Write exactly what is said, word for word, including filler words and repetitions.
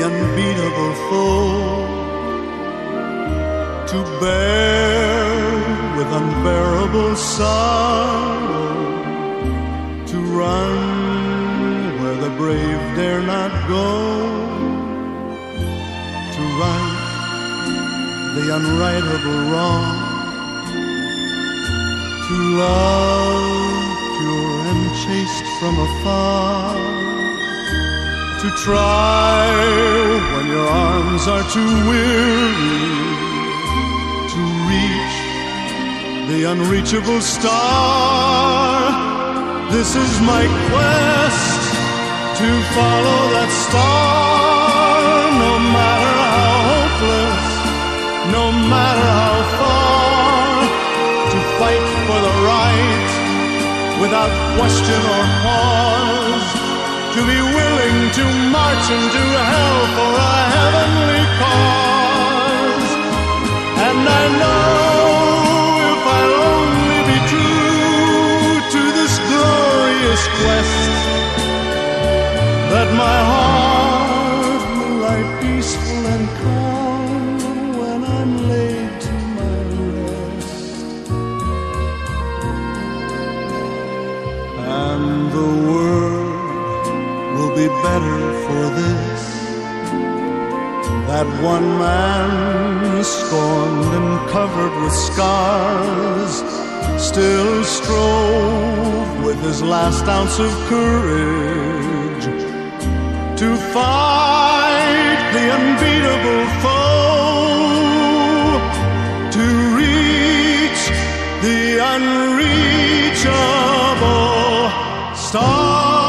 the unbeatable foe, to bear with unbearable sorrow, to run where the brave dare not go, to right the unrightable wrong, to love pure and chaste from afar, to try when your arms are too weary, to reach the unreachable star. This is my quest, to follow that star, no matter how hopeless, no matter how far, to fight for the right without question or pause, to be willing to march into hell for a heavenly cause. And I know if I'll only be true to this glorious quest, that my heart will lie peaceful and calm when I'm laid to my rest. And the world will be better for this, that one man scorned and covered with scars still strove with his last ounce of courage to fight the unbeatable foe, to reach the unreachable star.